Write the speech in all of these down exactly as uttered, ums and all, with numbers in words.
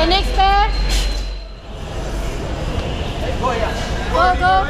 Okay, next pair. Go, go.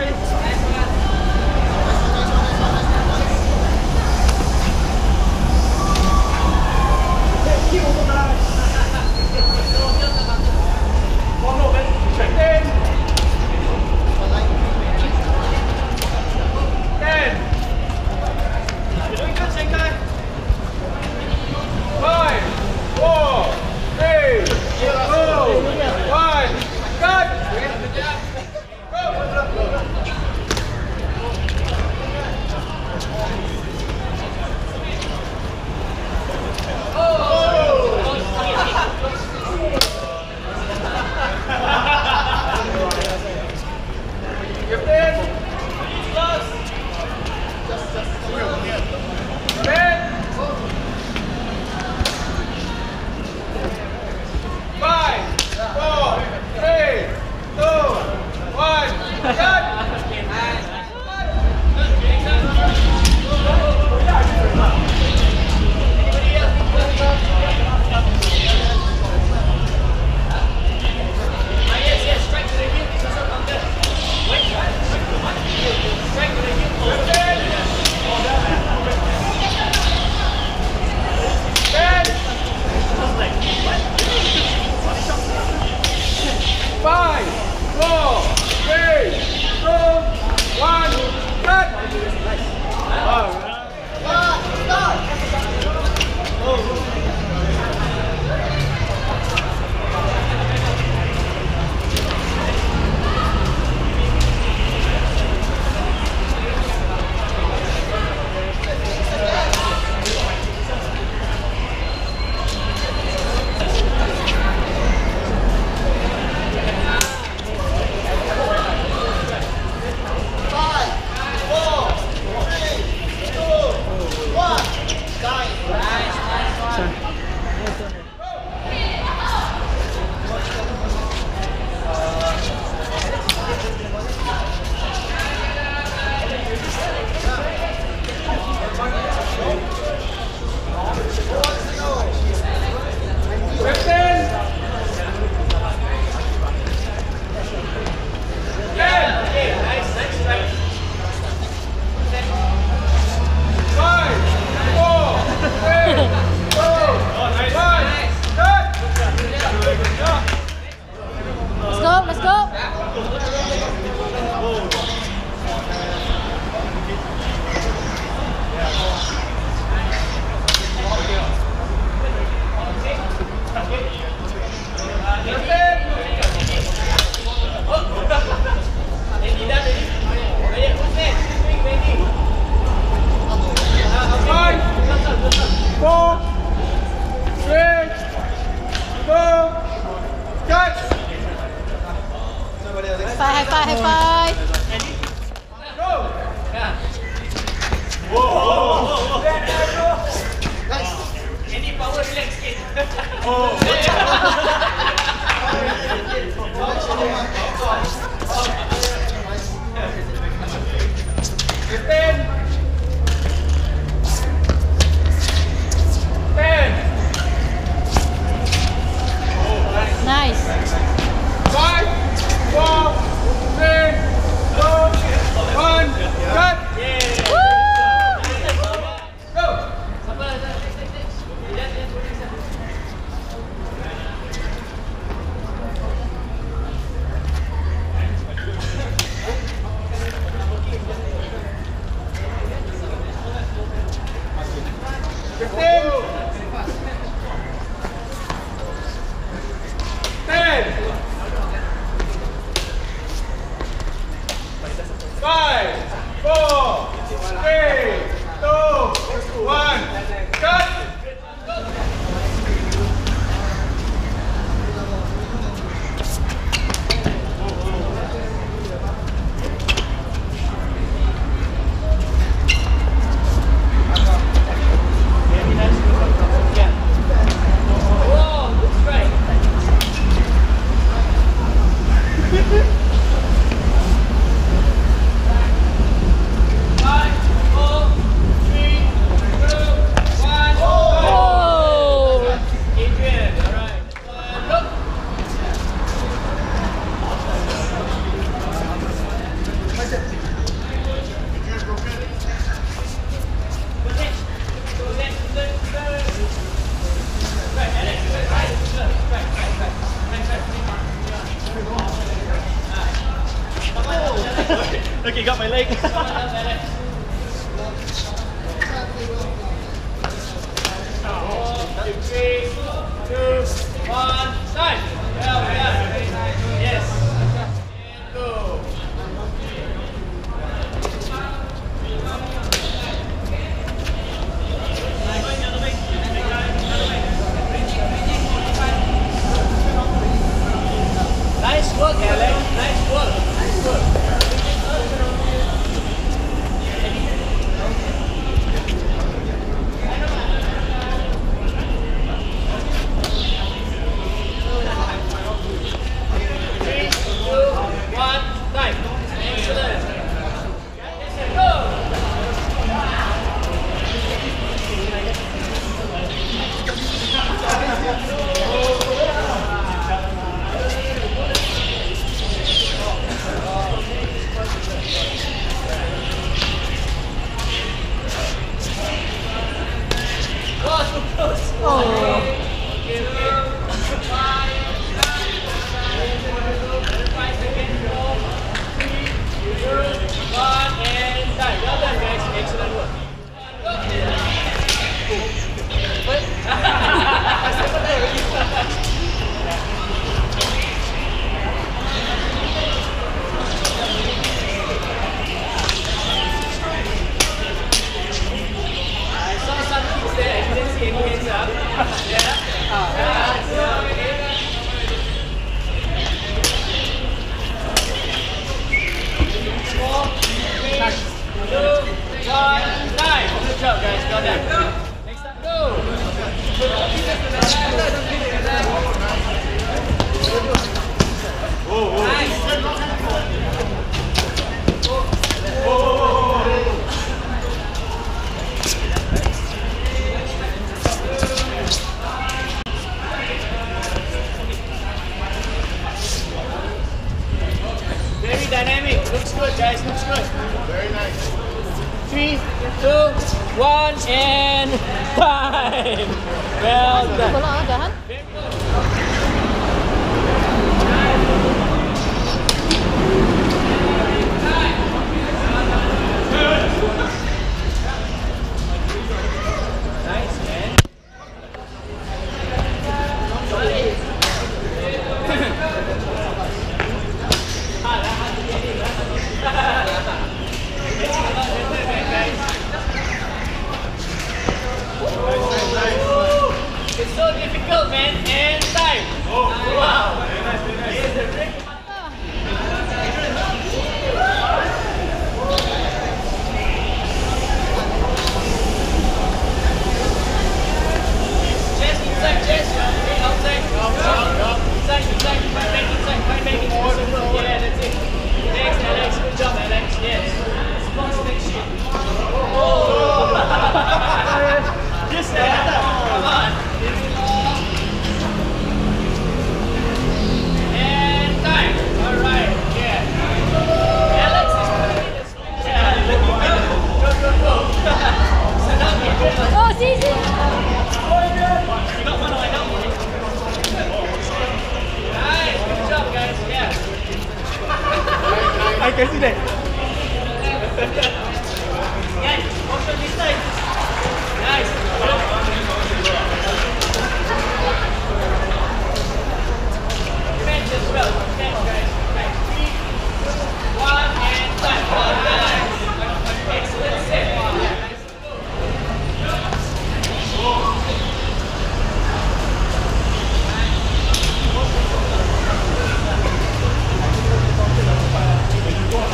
Look, he got my leg. Three, two, one, time. Well done. Yes. And go. Nice work, Alex. Nice work. Nice work. Three, two, one, time. Excellent. Go.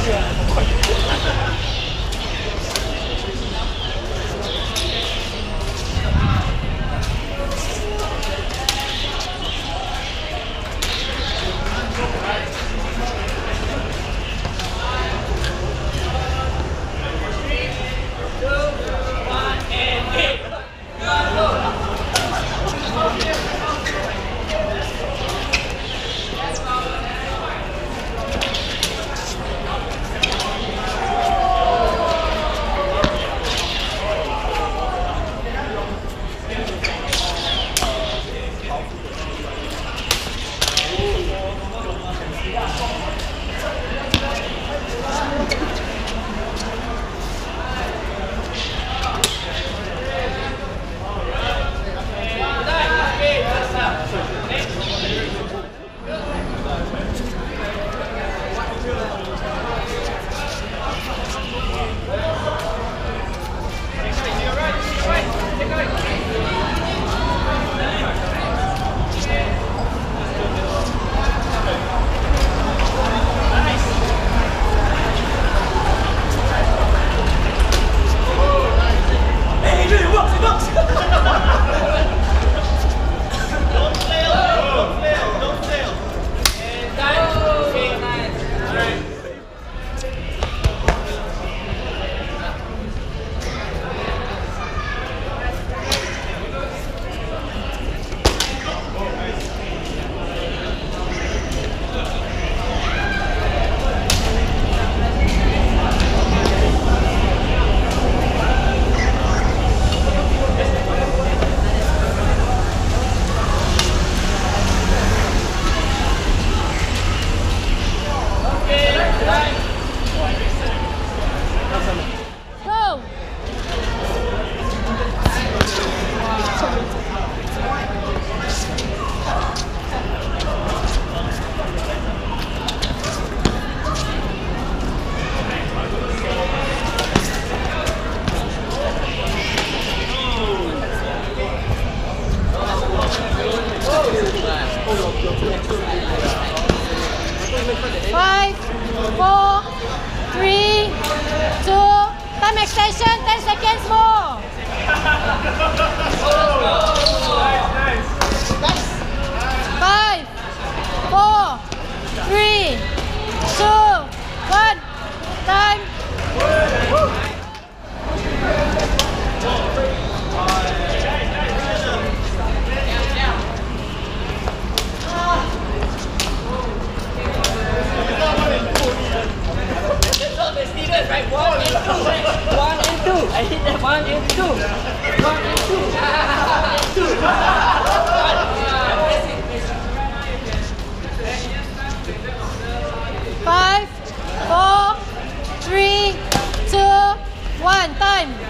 Yeah. Five, four, three, two. Time extension. Ten seconds more. Five, four, three, two, one. Time. Right, one and two, right? One and two. I hit that one and two. One and two. One and two. Five, four, three, two, one. Time.